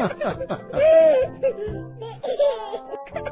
Ha ha ha ha.